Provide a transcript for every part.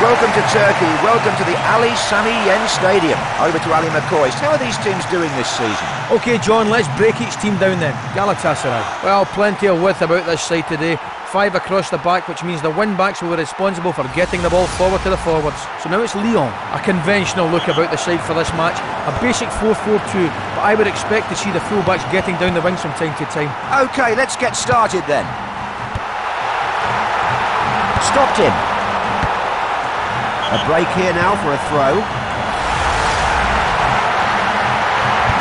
Welcome to Turkey, welcome to the Ali Sami Yen Stadium. Over to Ali McCoist. How are these teams doing this season? OK, John, let's break each team down then. Galatasaray. Well, plenty of width about this side today. 5 across the back, which means the wing-backs were responsible for getting the ball forward to the forwards. So now it's Lyon. A conventional look about the side for this match. A basic 4-4-2, but I would expect to see the full-backs getting down the wings from time to time. OK, let's get started then. Stopped him. A break here now for a throw.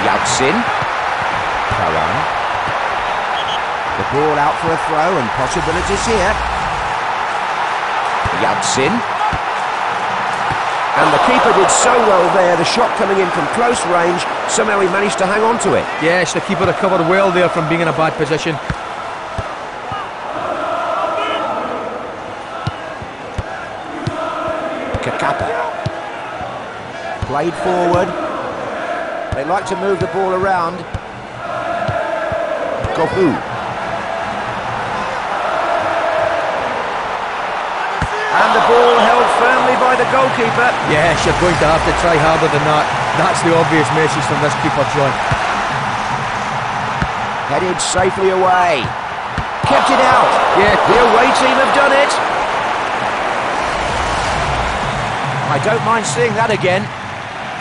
Yeltsin. Karan. The ball out for a throw and possibilities here. Yeltsin. And the keeper did so well there, the shot coming in from close range, somehow he managed to hang on to it. Yes, the keeper recovered well there from being in a bad position. Played forward. They like to move the ball around. Gohu. And the ball held firmly by the goalkeeper. Yes, you're going to have to try harder than that. That's the obvious message from this keeper, John. Headed safely away. Kept it out. Yeah, the away team have done it. I don't mind seeing that again.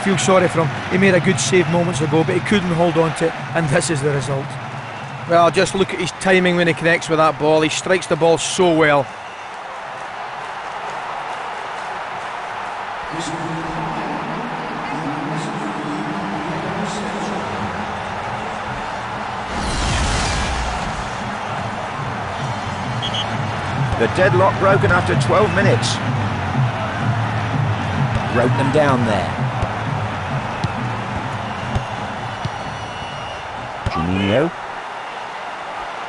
Feel sorry for him. He made a good save moments ago, but he couldn't hold on to it, and this is the result. Well, just look at his timing when he connects with that ball. He strikes the ball so well. The deadlock broken after 12 minutes. Broke them down there. Juninho.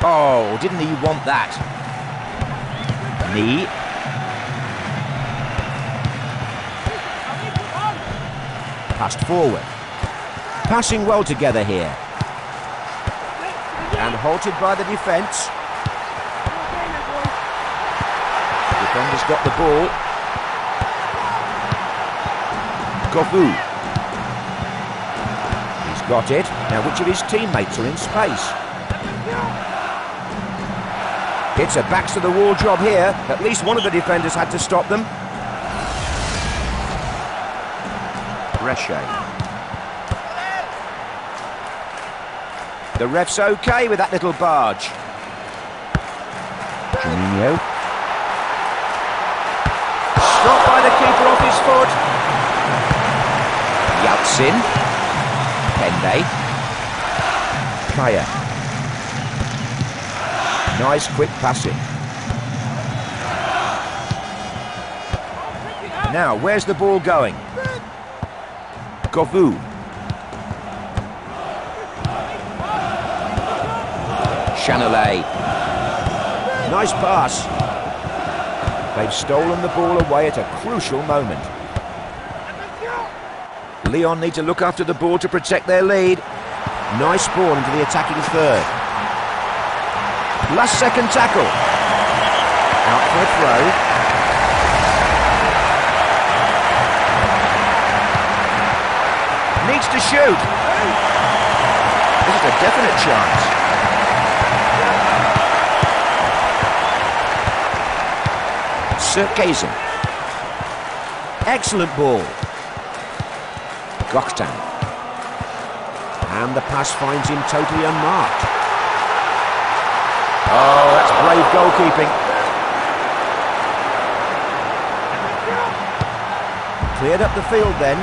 Oh, didn't he want that? Knee. Passed forward. Passing well together here. And halted by the defence. Defender's got the ball. Gofu. He's got it. Now, which of his teammates are in space? It's a backs to the wall job here. At least one of the defenders had to stop them. Brescia. The ref's okay with that little barge. Juninho. Stopped by the keeper off his foot. Yeltsin. Pende. Kaya. Nice quick passing. Now, where's the ball going? Govu. Chanelet. Nice pass. They've stolen the ball away at a crucial moment. Lyon need to look after the ball to protect their lead. Nice ball into the attacking third. Last second tackle. Out for a throw. Needs to shoot. This is a definite chance. Sirkesin. Excellent ball. Goktan. And the pass finds him totally unmarked. Oh, that's brave goalkeeping. Cleared up the field then.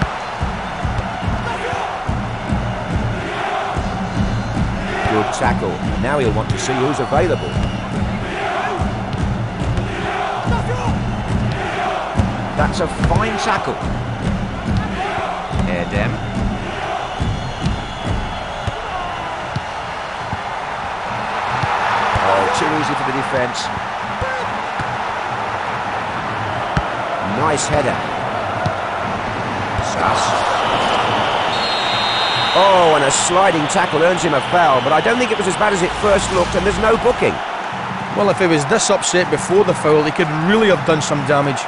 Good tackle. Now he'll want to see who's available. That's a fine tackle. Them. Oh, makes it easy for the defence. Nice header. Sass. Oh, and a sliding tackle earns him a foul, but I don't think it was as bad as it first looked, and there's no booking. Well, if he was this upset before the foul, he could really have done some damage.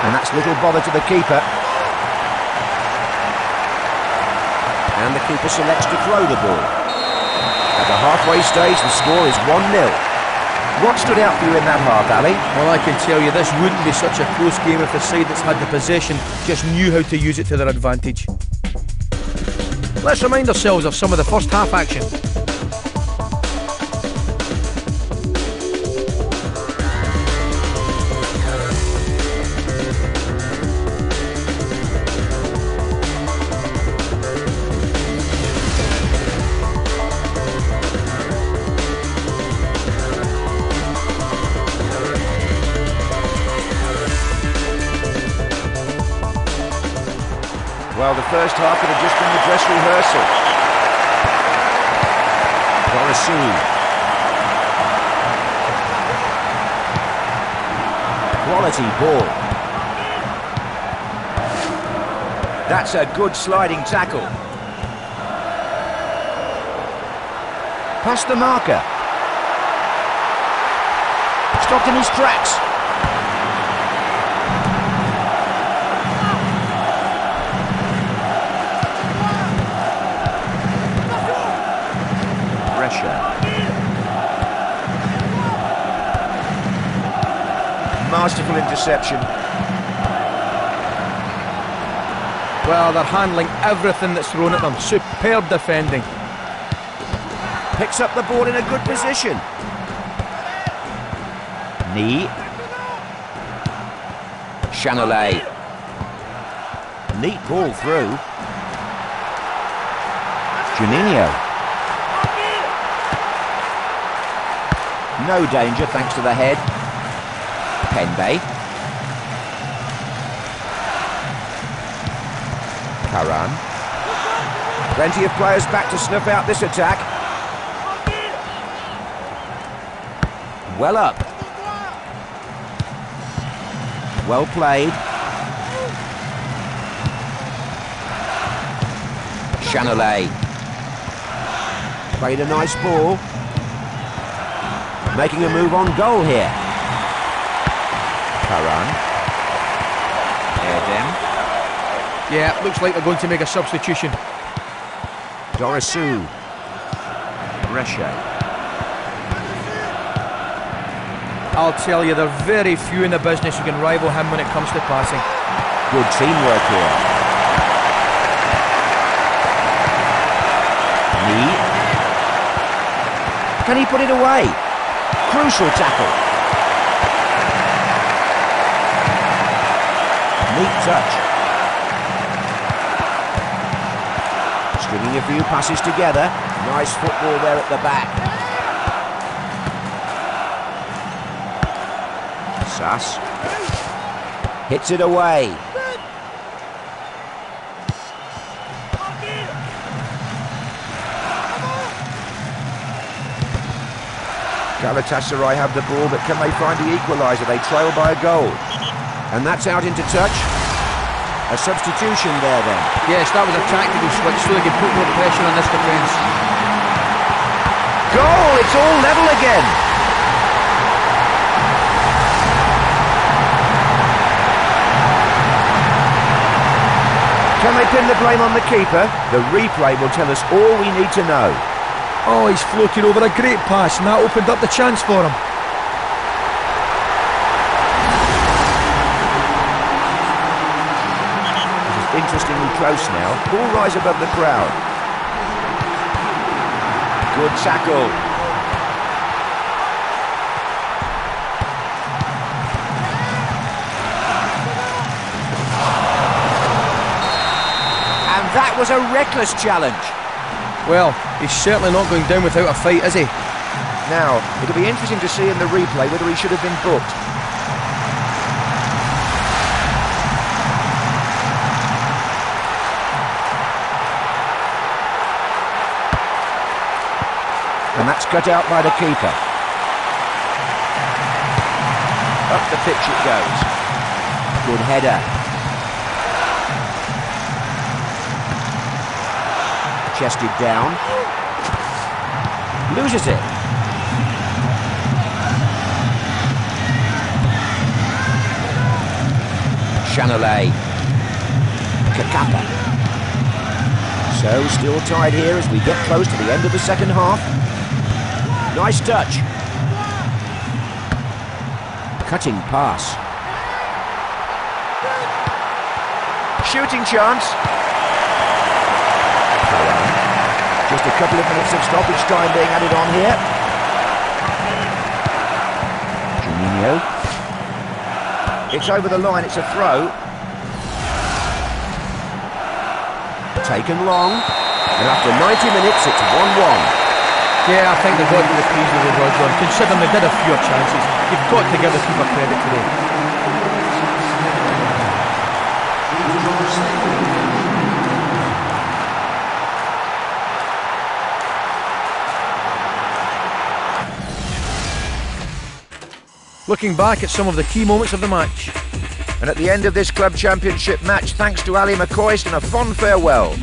And that's little bother to the keeper. And the keeper selects to throw the ball. At the halfway stage, the score is 1-0. What stood out for you in that half, Ali? Well, I can tell you this wouldn't be such a close game if the side that's had the possession just knew how to use it to their advantage. Let's remind ourselves of some of the first half action. Well, the first half could have just been the dress rehearsal. Quaresou. Quality ball. That's a good sliding tackle. Past the marker. Stopped in his tracks. Masterful interception. Well, they're handling everything that's thrown at them. Superb defending. Picks up the ball in a good position. Knee. Chanelet. Neat ball through. Juninho. No danger, thanks to the head. Pembe. Karan. Plenty of players back to snuff out this attack. Well up. Well played. Chanelet. Played a nice ball. Making a move on goal here. Karan. Erdem. Yeah, looks like they're going to make a substitution. Dorisou. Resha. I'll tell you, there are very few in the business who can rival him when it comes to passing. Good teamwork here. Knee. Can he put it away? Crucial tackle. Neat touch. Stringing a few passes together. Nice football there at the back. Sass. Hits it away. Galatasaray have the ball, but can they find the equaliser? They trail by a goal. And that's out into touch. A substitution there then. Yes, that was a tactical switch so they could put more pressure on this defence. Goal! It's all level again. Can they pin the blame on the keeper? The replay will tell us all we need to know. Oh, he's floating over a great pass, and that opened up the chance for him. This is interestingly close now. Ball rise above the crowd. Good tackle. And that was a reckless challenge. Well, he's certainly not going down without a fight, is he? Now, it'll be interesting to see in the replay whether he should have been booked. cut out by the keeper. Up the pitch it goes. Good header. Chested down. Loses it. Chanelet. Kakapa. So still tied here as we get close to the end of the second half. Nice touch. Cutting pass. Shooting chance. Just a couple of minutes of stoppage time being added on here. Juninho. It's over the line, it's a throw. Taken long. And after 90 minutes, it's 1-1. Yeah, I think they've got to be pleased with the draw, John. Considering they did a few chances, you've got to give the keeper credit today. Looking back at some of the key moments of the match. And at the end of this club championship match, thanks to Ali McCoist and a fond farewell.